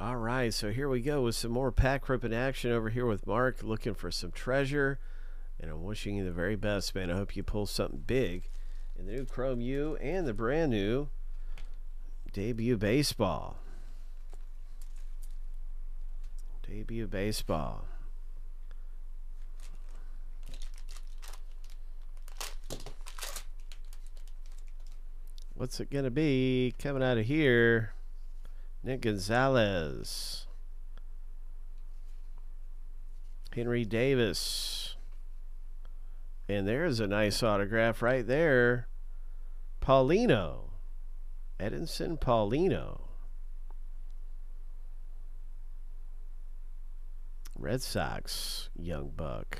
All right, so here we go with some more pack ripping action over here with Mark, looking for some treasure. And I'm wishing you the very best, man. I hope you pull something big in the new Chrome U and the brand new debut baseball. Debut baseball. What's it going to be coming out of here? Nick Gonzalez. Henry Davis. And there's a nice autograph right there. Paulino. Edinson Paulino. Red Sox, young buck.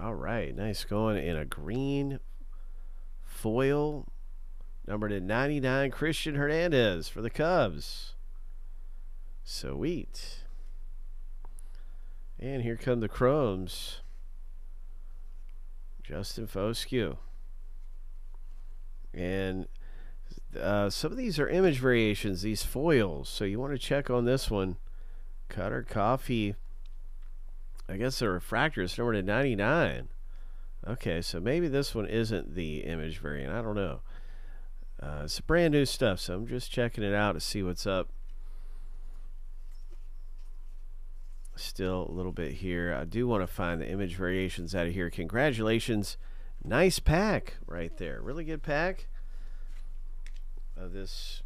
All right, nice going in a green foil. Numbered at 99, Christian Hernandez for the Cubs. Sweet. And here come the Chromes. Justin Foscue. And some of these are image variations, these foils. So you want to check on this one. Cutter Coffee. I guess the refractor is numbered at 99. Okay, so maybe this one isn't the image variant. I don't know. It's brand new stuff, so I'm just checking it out to see what's up. Still a little bit here. I do want to find the image variations out of here. Congratulations. Nice pack right there. Really good pack of this.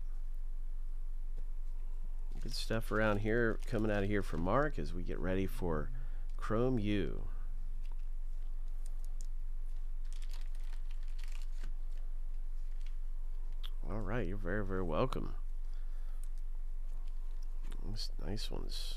Good stuff around here coming out of here for Mark as we get ready for Chrome U. All right, you're very, very welcome. Nice ones.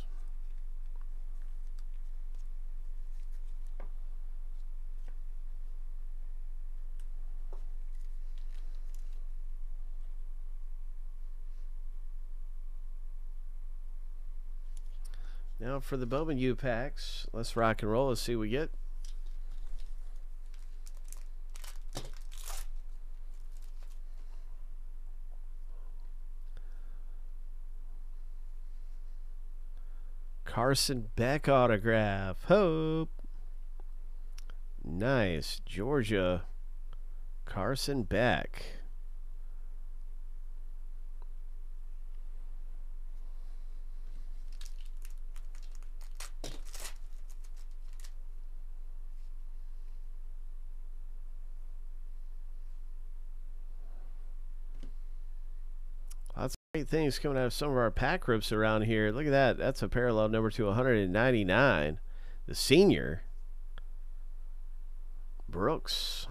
Now for the Bowman U packs, let's rock and roll. Let's see what we get. Carson Beck autograph. Hope. Nice. Georgia. Carson Beck. Lots of great things coming out of some of our pack rips around here. Look at that. That's a parallel number to 199. The senior. Brooks.